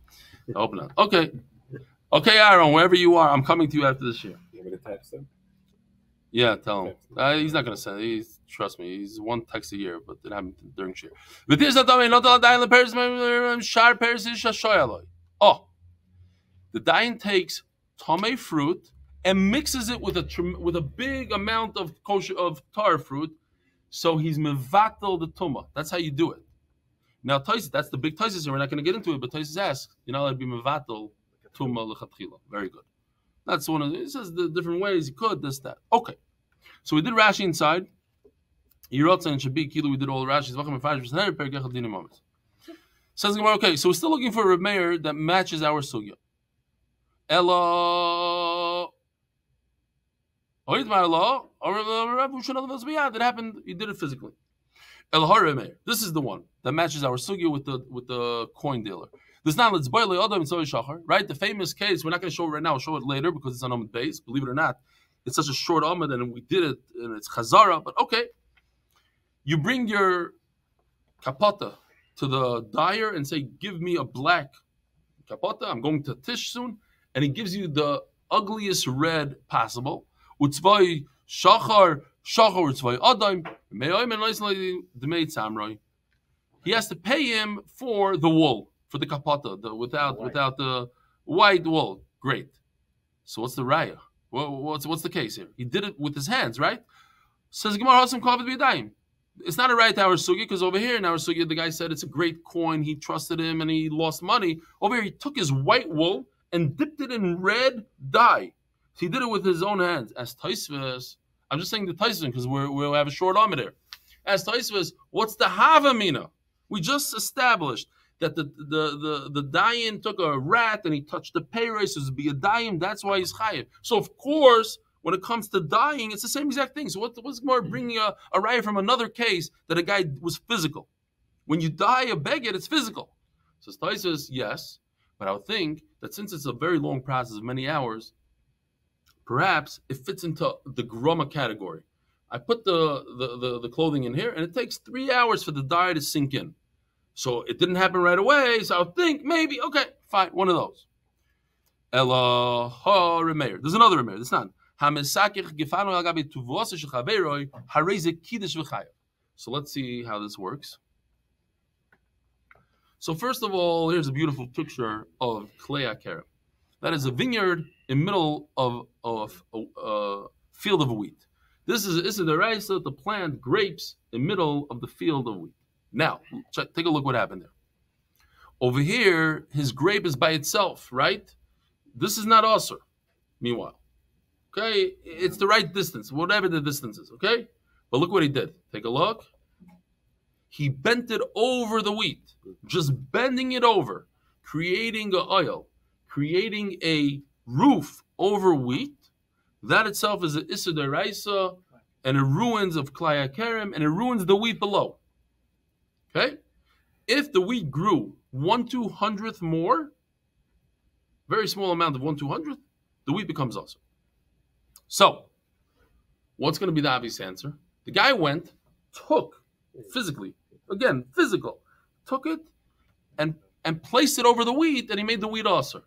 I hope not. Okay. Okay, Aaron, wherever you are, I'm coming to you after this year. You want me to type something? Yeah, tell him. Uh, he's not going to send it. He's, trust me, he's one text a year, but it happened during share. Oh, the dayan takes tamei fruit and mixes it with a with a big amount of kosher of tar fruit, so he's mevatel the tumah. That's how you do it. Now, Taisis, that's the big Taisis, and we're not going to get into it, but Taisis asks, you know, I'd be mevatel tumah lechatchila. Very good. That's one of the, it says the different ways you could, this, that. Okay. So we did Rashi inside. Yerotza and Shabbi, Kilu, we did all the Rashi's. Says Gemara, okay, so we're still looking for a mayor that matches our sugya. Ella. It happened, he did it physically. El mayor. This is the one that matches our sugya with the with the coin dealer. This now let's boil Adam and Soy Shachar, right? The famous case, we're not going to show it right now, we'll show it later because it's on Amud Beis, believe it or not. It's such a short Amud and we did it and it's Chazara, but okay. You bring your kapata to the dyer and say, give me a black kapata, I'm going to Tish soon, and he gives you the ugliest red possible. Utzvay Shachar, Shachar Utzvay Adam, he has to pay him for the wool. For the kapata, the without white. without the white wool, great. So what's the raya? What, what's what's the case here? He did it with his hands, right? Says Gemara, Hashem Kavod B'Yadayim. It's not a right to our sugi because over here in our sugi the guy said it's a great coin. He trusted him and he lost money. Over here he took his white wool and dipped it in red dye. He did it with his own hands. As Taisvus, I'm just saying the Taisvus because we we'll have a short arm there. As Taisvus, what's the havamina? We just established that the the the, the dayan took a rat and he touched the pay races be a dayan, that's why he's chayiv. So of course, when it comes to dying, it's the same exact thing. So what was more bringing a, a raya from another case that a guy was physical? When you die a beged, it's physical. So Stai says yes, but I would think that since it's a very long process of many hours, perhaps it fits into the groma category. I put the the the, the clothing in here, and it takes three hours for the dye to sink in. So it didn't happen right away, so I'll think maybe, okay, fine, one of those. Eloha Remeir. There's another Remeir, there's not. So let's see how this works. So first of all, here's a beautiful picture of Klei HaKerem. That is a vineyard in the middle of, of a, a field of wheat. This is, this is the raisa to plant grapes in the middle of the field of wheat. Now, check, take a look what happened there. Over here, his grape is by itself, right? This is not Asur, meanwhile. Okay? It's the right distance, whatever the distance is, okay? But look what he did. Take a look. He bent it over the wheat, just bending it over, creating an oil, creating a roof over wheat. That itself is an Issa D'Oraisa, and it ruins of Klei HaKerem, and it ruins the wheat below. Okay, if the wheat grew one two hundredth more, very small amount of one two hundredth, the wheat becomes also. So, what's going to be the obvious answer? The guy went, took physically, again physical, took it, and and placed it over the wheat, and he made the wheat also.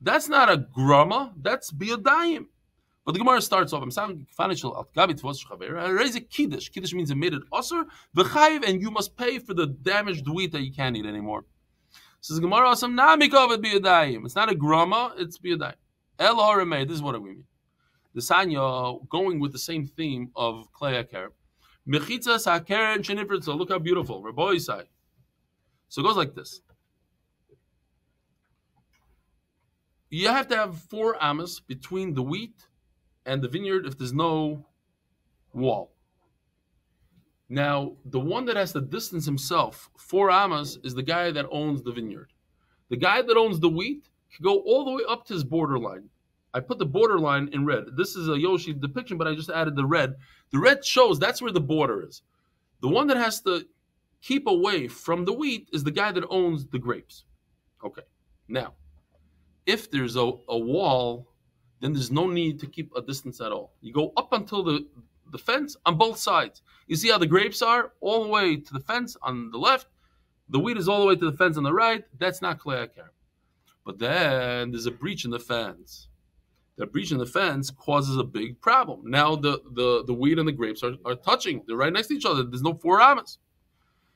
That's not a grama. That's biyadayim. But the Gemara starts off. I'm saying kiddush. Kiddush means it made it osur v'chayiv, and you must pay for the damaged wheat that you can't eat anymore. Says Gemara, it's not a grama, it's biyadayim. El haramei. This is what we mean. The sanya going with the same theme of Klei HaKerem. Mechitzas hakeren shenifritza. Look how beautiful. Rabbi Isai. So it goes like this. You have to have four amas between the wheat and the vineyard if there's no wall. Now, the one that has to distance himself, four amas, is the guy that owns the vineyard. The guy that owns the wheat can go all the way up to his borderline. I put the borderline in red. This is a Yoshi depiction, but I just added the red. The red shows that's where the border is. The one that has to keep away from the wheat is the guy that owns the grapes. Okay, now, if there's a, a wall, then there's no need to keep a distance at all. You go up until the, the fence on both sides. You see how the grapes are all the way to the fence on the left. The wheat is all the way to the fence on the right. That's not Klei HaKerem. But then there's a breach in the fence. that breach in the fence causes a big problem. Now the the, the wheat and the grapes are, are touching. They're right next to each other. There's no four amas.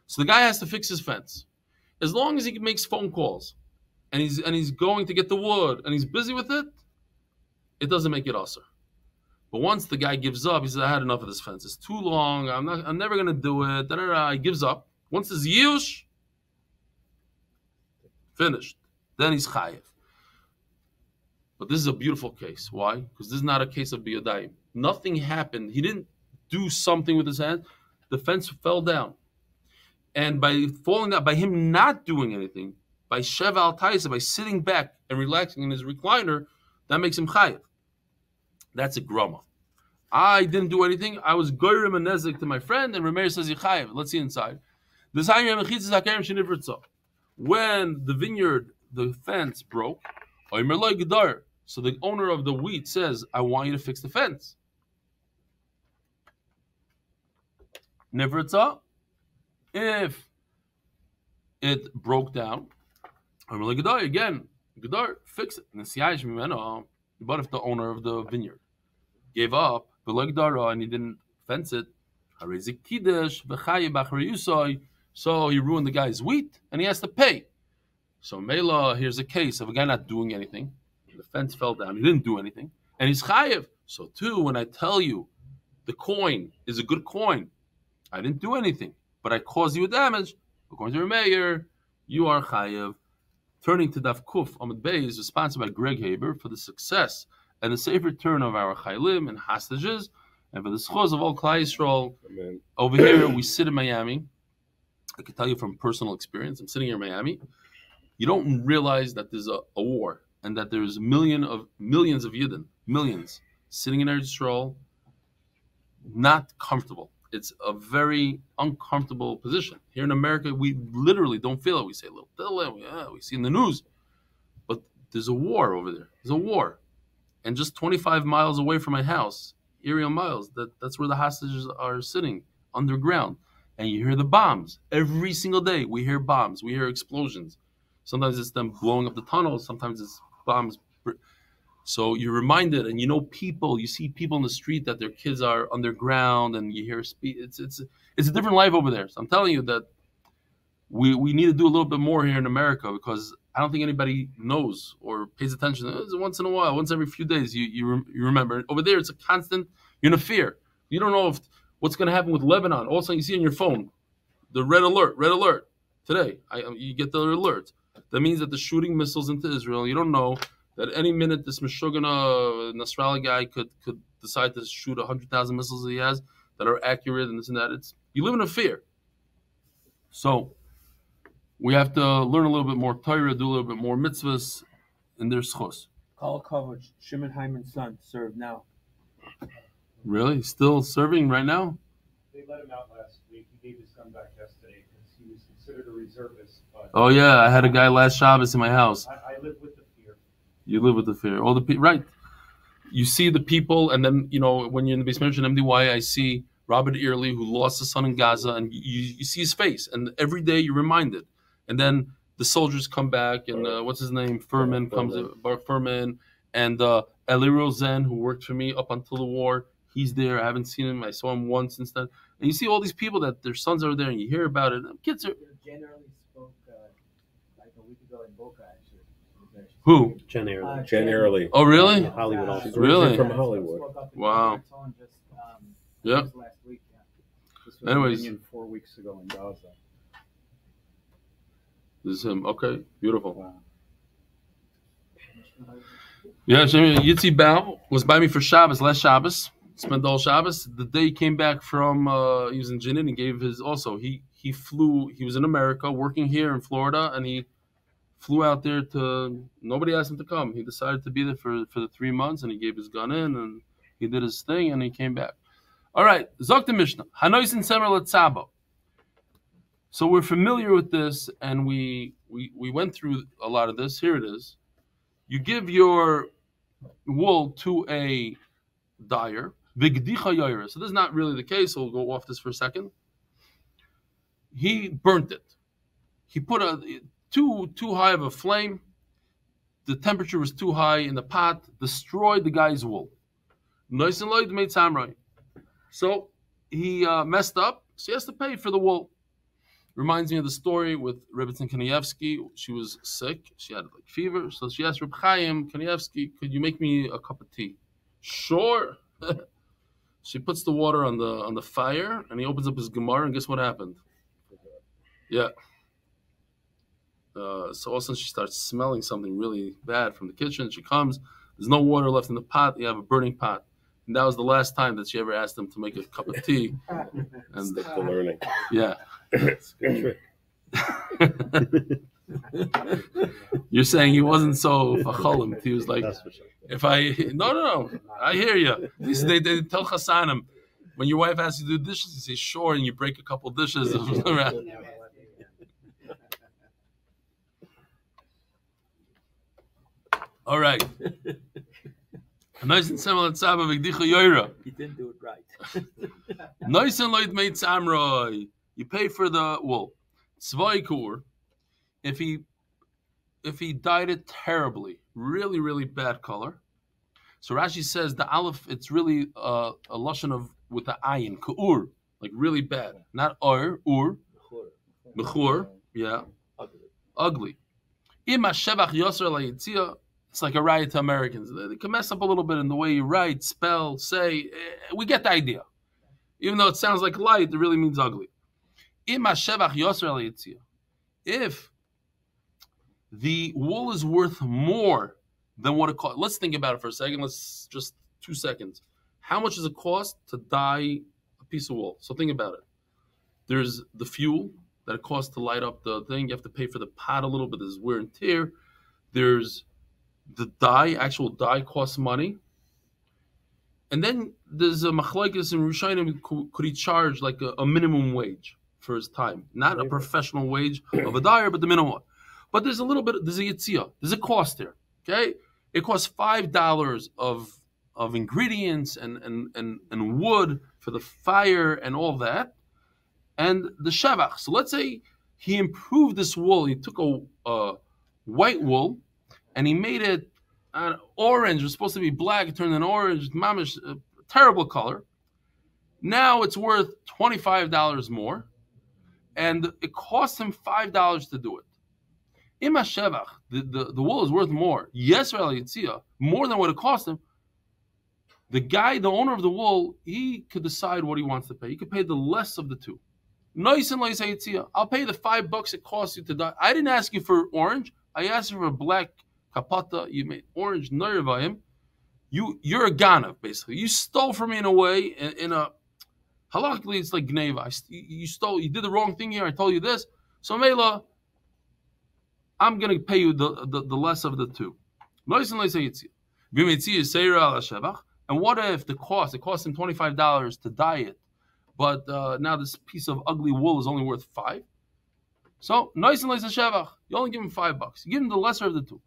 So the guy has to fix his fence. As long as he makes phone calls and he's and he's going to get the wood and he's busy with it, it doesn't make it usher. But once the guy gives up, he says, I had enough of this fence. It's too long. I'm not. I'm never going to do it. Da, da, da. He gives up. Once it's yush, finished. Then he's chayev. But this is a beautiful case. Why? Because this is not a case of biyadayim. Nothing happened. He didn't do something with his hand. The fence fell down. And by falling down, by him not doing anything, by Sheva al Taisa, by sitting back and relaxing in his recliner, that makes him chayev. That's a groma. I didn't do anything. I was goyrim and nezek to my friend, and Rameir says, Yechayev. Let's see inside. When the vineyard, the fence broke, so the owner of the wheat says, I want you to fix the fence. Nivritza, if it broke down, again, Gedar, fix it. But if the owner of the vineyard gave up, and he didn't fence it, so he ruined the guy's wheat, and he has to pay. So Mela, here's a case of a guy not doing anything. The fence fell down. He didn't do anything. And he's chayev. So too, when I tell you the coin is a good coin, I didn't do anything, but I caused you damage, according to your mayor, you are chayev. Turning to Daf Kuf, Ahmed Bey is sponsored by Greg Haber for the success and the safe return of our Chaylim and hostages, and for the schos of all Klal Yisroel. Amen. Over here, we sit in Miami. I can tell you from personal experience, I'm sitting here in Miami. You don't realize that there's a, a war and that there's million of, millions of Yidden, millions, sitting in Eretz Yisrael, not comfortable. It's a very uncomfortable position. Here in America, we literally don't feel it. We say a little, little yeah, we see in the news. But there's a war over there. There's a war. And just twenty-five miles away from my house, aerial miles, that, that's where the hostages are sitting, underground. And you hear the bombs. Every single day, we hear bombs. We hear explosions. Sometimes it's them blowing up the tunnels. Sometimes it's bombs. So you're reminded, and you know people, you see people in the street that their kids are underground, and you hear speech. It's it's it's a different life over there. So I'm telling you that we we need to do a little bit more here in America, because I don't think anybody knows or pays attention. It's once in a while, once every few days, you you, re- you remember. Over there, it's a constant, you're in a fear. You don't know if what's going to happen with Lebanon. All of a sudden, you see on your phone, the red alert, red alert. Today, I, you get the alert. That means that they're shooting missiles into Israel. You don't know that any minute this Meshuggah Nasrallah guy could could decide to shoot one hundred thousand missiles that he has that are accurate and this and that. It's, you live in a fear. So we have to learn a little bit more Torah, do a little bit more mitzvahs, and there's chos. Call coverage. Shimon Hyman's son served now. Really? Still serving right now? They let him out last week. He gave his son back yesterday because he was considered a reservist. But oh, yeah. I had a guy last Shabbos in my house. I, I live with the You live with the fear. All the pe- right. You see the people, and then, you know, when you're in the basement in M D Y, I see Robert Early, who lost his son in Gaza, and you, you see his face. And every day you're reminded. And then the soldiers come back, and uh, what's his name? Furman comes in. Furman. And uh, Eli Rosen, who worked for me up until the war, he's there. I haven't seen him. I saw him once since then. And you see all these people that their sons are there, and you hear about it. And kids are... generally spoke uh, like a week ago in Boca, actually. Who? Jen Early. Uh, Jen Early. Oh, really? Yeah, Hollywood. Uh, she's really? From Hollywood. Wow. Just, um, yeah. Last week, yeah. This was anyways. Four weeks ago in Gaza. This is him. Okay. Beautiful. Wow. Yeah, Yitzi Bao was by me for Shabbos, last Shabbos. Spent all Shabbos. The day he came back from, uh, he was in Jenin, and he gave his, also, he, he flew, he was in America, working here in Florida, and he flew out there to, nobody asked him to come. He decided to be there for, for the three months, and he gave his gun in, and he did his thing, and he came back. All right, Zok the Mishnah. Hanoisin Semer Letzabo. So we're familiar with this, and we, we we went through a lot of this. Here it is. You give your wool to a dyer. Vigdicha Yaira. So this is not really the case, so we'll go off this for a second. He burnt it. He put a... Too too high of a flame, the temperature was too high in the pot, destroyed the guy's wool. Nice and light made samurai. So he uh, messed up, so he has to pay for the wool. Reminds me of the story with Rabbi Kanievsky. She was sick, she had like fever, so she asked Rav Chaim Kanievsky, could you make me a cup of tea? Sure. She puts the water on the on the fire, and he opens up his Gemara, and guess what happened? Yeah. Uh, so all of a sudden she starts smelling something really bad from the kitchen. She comes. There's no water left in the pot. You have a burning pot. And that was the last time that she ever asked him to make a cup of tea. And still uh, learning. Yeah. It's a good trick. You're saying he wasn't so facholim. He was like, if I, no, no, no, I hear you. They, they, they tell Chassanim, when your wife asks you to do dishes, you say, sure, and you break a couple dishes. All right. Nice and similar tzaba v'gdicha yoyra. He didn't do it right. Nice and light made samroy. You pay for the wool. Tzvaikur. If he, if he dyed it terribly, really, really bad color. So Rashi says the aleph, it's really uh, a lashon of with the ayin, k'ur, like really bad, not or, ur, mechur, yeah, ugly. Ugly. Ima shevach yosra layitzia. It's like a riot to Americans. They can mess up a little bit in the way you write, spell, say. We get the idea, even though it sounds like light, it really means ugly. Ima shevach yosra layitzia. If the wool is worth more than what it costs. Let's think about it for a second. Let's just two seconds. How much does it cost to dye a piece of wool? So think about it. There's the fuel that it costs to light up the thing. You have to pay for the pot a little bit. There's wear and tear. There's the dye. Actual dye costs money. And then there's a machlokes in Rishonim. Could he charge like a, a minimum wage for his time? Not a professional wage of a dyer, but the minimum one. But there's a little bit, there's a yitzia, there's a cost there, okay? It costs five dollars of of ingredients and, and, and, and wood for the fire and all that, and the shevach. So let's say he improved this wool. He took a, a white wool and he made it an orange. It was supposed to be black. It turned an orange, mamish, a terrible color. Now it's worth twenty-five dollars more, and it costs him five dollars to do it. Ima shevach, the, the, the wool is worth more. Yes, more than what it cost him. The guy, the owner of the wool, he could decide what he wants to pay. He could pay the less of the two. Nice and nice, I'll pay the five bucks it costs you to die. I didn't ask you for orange. I asked you for black kapata. You made orange nervayim. You, you're a ganav, basically. You stole from me in a way, in, in a, halachically, it's like gneva. You stole, you did the wrong thing here. I told you this. So, Mela, I'm going to pay you the, the, the less of the two. And what if the cost, it cost him twenty-five dollars to dye it, but uh, now this piece of ugly wool is only worth five? So, you only give him five bucks. You give him the lesser of the two.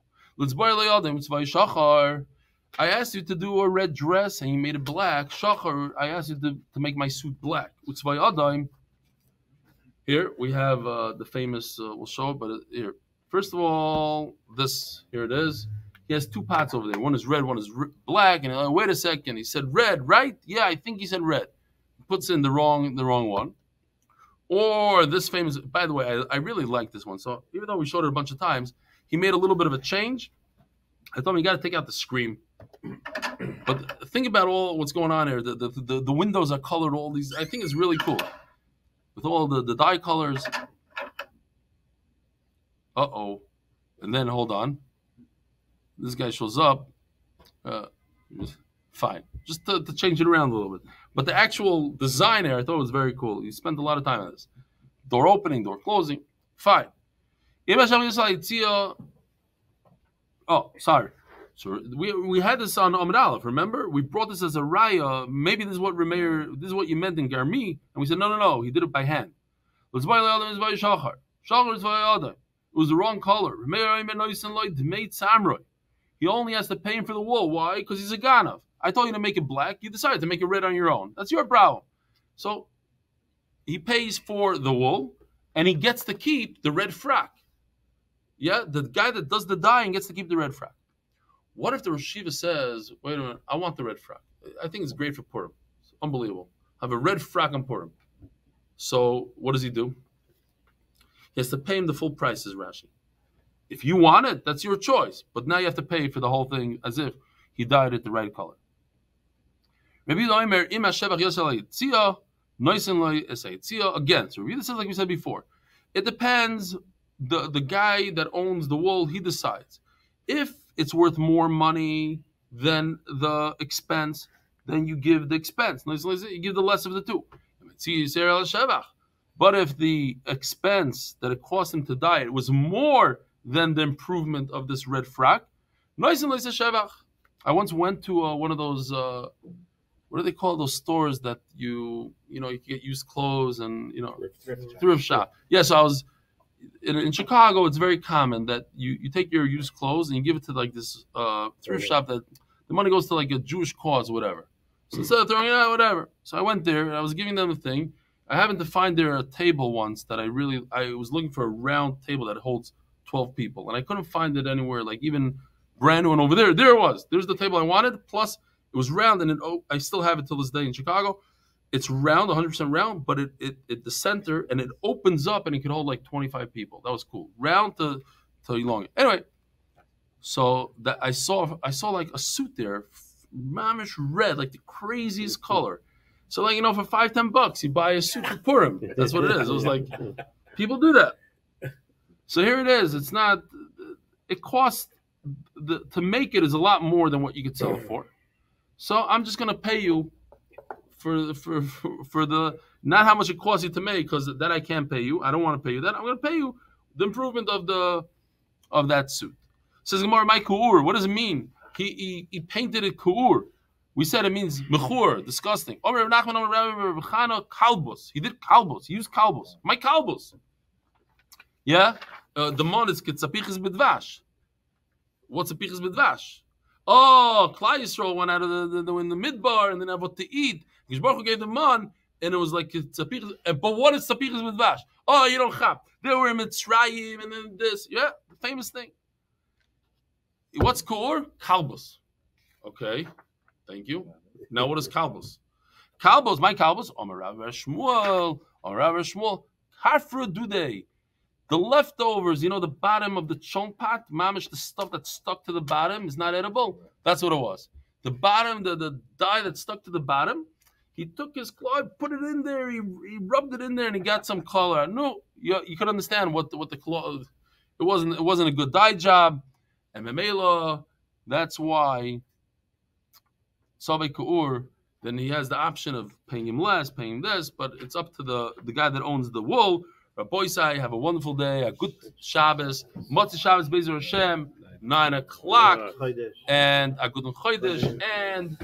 I asked you to do a red dress and you made it black. Shachar, I asked you to, to make my suit black. Here we have uh, the famous, uh, we'll show it, but here. First of all, this, here it is. He has two pots over there. One is red, one is black. And like, wait a second, he said red, right? Yeah, I think he said red. He puts in the wrong the wrong one. Or this famous, by the way, I, I really like this one. So even though we showed it a bunch of times, he made a little bit of a change. I told him, you got to take out the scream. But think about all what's going on here. The, the, the, the windows are colored, all these. I think it's really cool. With all the, the dye colors. Uh-oh. And then, hold on. This guy shows up. Uh, fine. Just to, to change it around a little bit. But the actual design there, I thought was very cool. You spent a lot of time on this. Door opening, door closing. Fine. Oh, sorry. So we we had this on Amud Aleph, remember? We brought this as a raya. Maybe this is what Remeir, this is what you meant in Garmi. And we said, no, no, no. He did it by hand. It was the wrong color. He only has to pay him for the wool. Why? Because he's a ganav. I told you to make it black. You decided to make it red on your own. That's your problem. So he pays for the wool, and he gets to keep the red frock. Yeah, the guy that does the dyeing gets to keep the red frock. What if the Rosh Yeshiva says, wait a minute, I want the red frock. I think it's great for Purim. It's unbelievable. Have a red frock on Purim. So what does he do? He has to pay him the full price, says Rashi. If you want it, that's your choice. But now you have to pay for the whole thing as if he dyed it the right color. Again, so Rabbi, this is like we said before. It depends. The, the guy that owns the wool, he decides. If it's worth more money than the expense, then you give the expense. You give the less of the two. But if the expense that it cost him to dye it was more than the improvement of this red frock, I once went to uh, one of those, uh, what do they call those stores that you, you know, you get used clothes and, you know, thrift, thrift, thrift shop. Yeah, so I was, in, in Chicago, it's very common that you, you take your used clothes and you give it to like this uh, thrift yeah. shop that the money goes to like a Jewish cause or whatever. So instead of throwing it out, whatever. So I went there and I was giving them a thing. I happened to find there a table once that I really, I was looking for a round table that holds twelve people. And I couldn't find it anywhere, like even brand new. And over there, there it was. There's the table I wanted. Plus, it was round and it, oh, I still have it till this day in Chicago. It's round, one hundred percent round, but it, it, it the center, and it opens up, and it can hold like twenty-five people. That was cool. Round to to elongate. Anyway, so that I saw I saw like a suit there, mamish red, like the craziest color. So like, you know, for five, ten bucks, you buy a suit for Purim. That's what it is. It was like, people do that. So here it is. It's not, it costs, the, to make it is a lot more than what you could sell it for. So I'm just going to pay you For, for for for the not how much it costs you to make, because that I can't pay you. I don't want to pay you that. I'm going to pay you the improvement of the of that suit. Says Gemara, my kuur. What does it mean? He he, he painted it kuur. We said it means mechur, disgusting. He did kalbos. He used kalbos. My kalbos. Yeah. The mon is ketzapiches bedvash. What's a piches bedvash? Oh, Klal Yisroel went out of the, the, the in the midbar and then have what to eat. Gishbarchu gave them man, and it was like tzapichas. But what is tzapichas with vash? Oh, you don't chap. They were in Mitzrayim and then this. Yeah, the famous thing. What's kor? Kalbos. Okay, thank you. Now what is kalbos? Kalbos, my kalbos. Amar Rav Shmuel, Amar Rav Shmuel. Hafra do they? The leftovers, you know, the bottom of the chon pot, mamish, the stuff that's stuck to the bottom is not edible. That's what it was. The bottom, the, the dye that stuck to the bottom, he took his claw, put it in there, he, he rubbed it in there, and he got some color. No, you, you could understand what the, what the claw, it wasn't it wasn't a good dye job. And memela, that's why Savei Ka'ur, then he has the option of paying him less, paying him this, but it's up to the, the guy that owns the wool. Rabboisai, have a wonderful day, a good Shabbos, Motzei Shabbos Be'ezer Hashem, nine o'clock, and a good Chodesh, and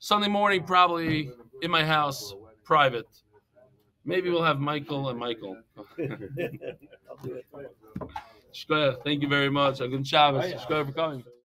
Sunday morning probably in my house, private. Maybe we'll have Michael and Michael. Thank you very much. A good Shabbos. Shkoyah for coming.